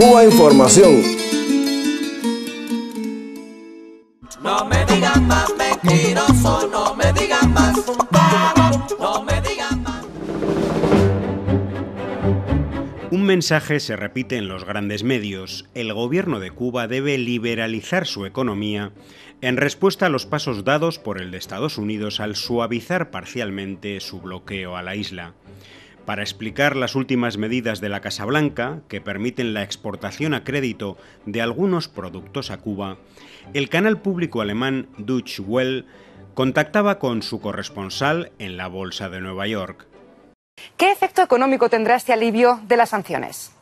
Cuba Información. No me digan más mentiroso, no me digan más fundado, no me digan más. Un mensaje se repite en los grandes medios. El gobierno de Cuba debe liberalizar su economía en respuesta a los pasos dados por el de Estados Unidos al suavizar parcialmente su bloqueo a la isla. Para explicar las últimas medidas de la Casa Blanca, que permiten la exportación a crédito de algunos productos a Cuba, el canal público alemán Deutsche Welle contactaba con su corresponsal en la Bolsa de Nueva York. ¿Qué efecto económico tendrá este alivio de las sanciones?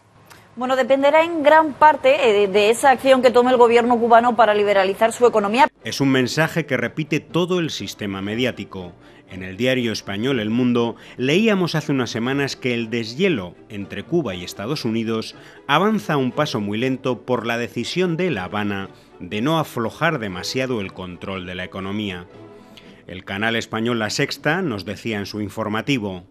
Bueno, dependerá en gran parte de esa acción que tome el gobierno cubano para liberalizar su economía. Es un mensaje que repite todo el sistema mediático. En el diario español El Mundo leíamos hace unas semanas que el deshielo entre Cuba y Estados Unidos avanza a un paso muy lento por la decisión de La Habana de no aflojar demasiado el control de la economía. El canal español La Sexta nos decía en su informativo: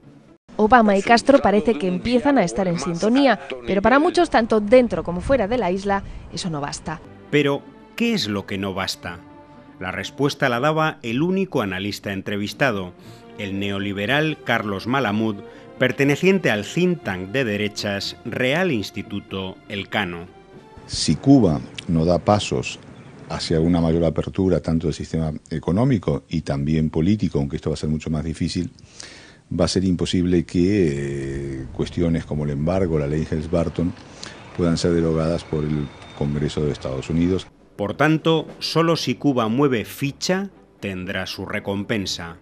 Obama y Castro parece que empiezan a estar en sintonía, pero para muchos, tanto dentro como fuera de la isla, eso no basta. Pero, ¿qué es lo que no basta? La respuesta la daba el único analista entrevistado, el neoliberal Carlos Malamud, perteneciente al think tank de derechas Real Instituto Elcano. Si Cuba no da pasos hacia una mayor apertura tanto del sistema económico y también político, aunque esto va a ser mucho más difícil, va a ser imposible que cuestiones como el embargo, la ley Helms-Burton, puedan ser derogadas por el Congreso de Estados Unidos. Por tanto, solo si Cuba mueve ficha, tendrá su recompensa.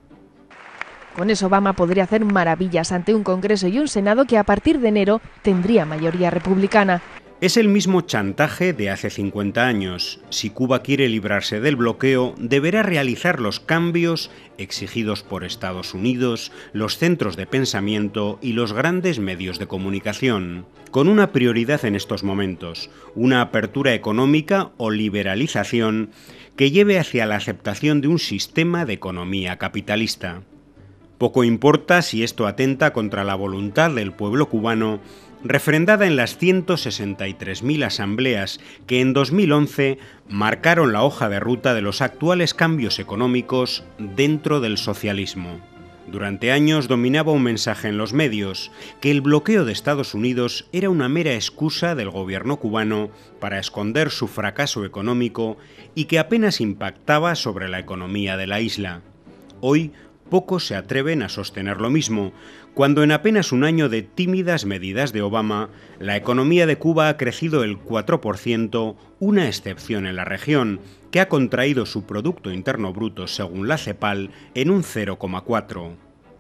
Con eso Obama podría hacer maravillas ante un Congreso y un Senado que a partir de enero tendría mayoría republicana. Es el mismo chantaje de hace 50 años. Si Cuba quiere librarse del bloqueo, deberá realizar los cambios exigidos por Estados Unidos, los centros de pensamiento y los grandes medios de comunicación, con una prioridad en estos momentos, una apertura económica o liberalización que lleve hacia la aceptación de un sistema de economía capitalista. Poco importa si esto atenta contra la voluntad del pueblo cubano, refrendada en las 163.000 asambleas que en 2011 marcaron la hoja de ruta de los actuales cambios económicos dentro del socialismo. Durante años dominaba un mensaje en los medios, que el bloqueo de Estados Unidos era una mera excusa del gobierno cubano para esconder su fracaso económico y que apenas impactaba sobre la economía de la isla. Hoy, pocos se atreven a sostener lo mismo, cuando en apenas un año de tímidas medidas de Obama, la economía de Cuba ha crecido el 4%, una excepción en la región, que ha contraído su Producto Interno Bruto, según la CEPAL, en un 0,4%.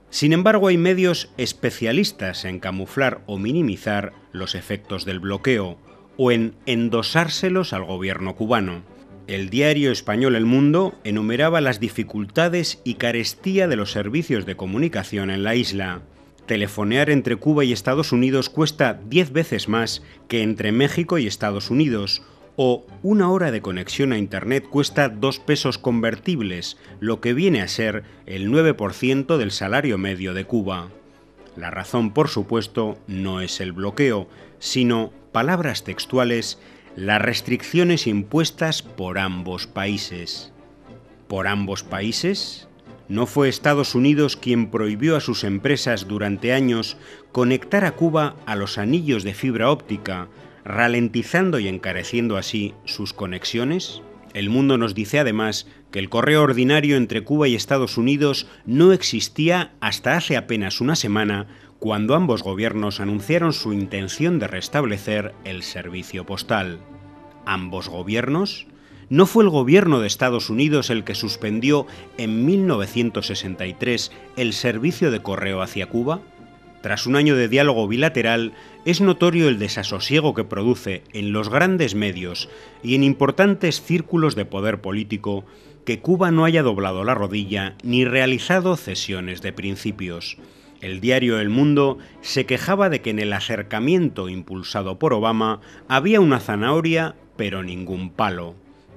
Sin embargo, hay medios especialistas en camuflar o minimizar los efectos del bloqueo, o en endosárselos al gobierno cubano. El diario español El Mundo enumeraba las dificultades y carestía de los servicios de comunicación en la isla. Telefonear entre Cuba y Estados Unidos cuesta 10 veces más que entre México y Estados Unidos, o una hora de conexión a Internet cuesta 2 pesos convertibles, lo que viene a ser el 9% del salario medio de Cuba. La razón, por supuesto, no es el bloqueo, sino, palabras textuales, las restricciones impuestas por ambos países. ¿Por ambos países? ¿No fue Estados Unidos quien prohibió a sus empresas durante años conectar a Cuba a los anillos de fibra óptica, ralentizando y encareciendo así sus conexiones? El Mundo nos dice además que el correo ordinario entre Cuba y Estados Unidos no existía hasta hace apenas una semana, cuando ambos gobiernos anunciaron su intención de restablecer el servicio postal. ¿Ambos gobiernos? ¿No fue el gobierno de Estados Unidos el que suspendió en 1963 el servicio de correo hacia Cuba? Tras un año de diálogo bilateral, es notorio el desasosiego que produce en los grandes medios y en importantes círculos de poder político que Cuba no haya doblado la rodilla ni realizado cesiones de principios. El diario El Mundo se quejaba de que en el acercamiento impulsado por Obama había una zanahoria, pero ningún palo.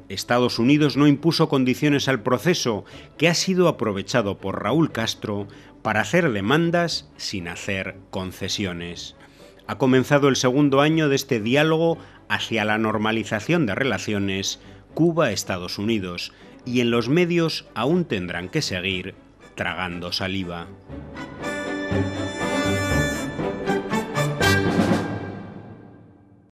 Estados Unidos no impuso condiciones al proceso, que ha sido aprovechado por Raúl Castro para hacer demandas sin hacer concesiones. ha comenzado el segundo año de este diálogo hacia la normalización de relaciones Cuba-Estados Unidos, y en los medios aún tendrán que seguir tragando saliva.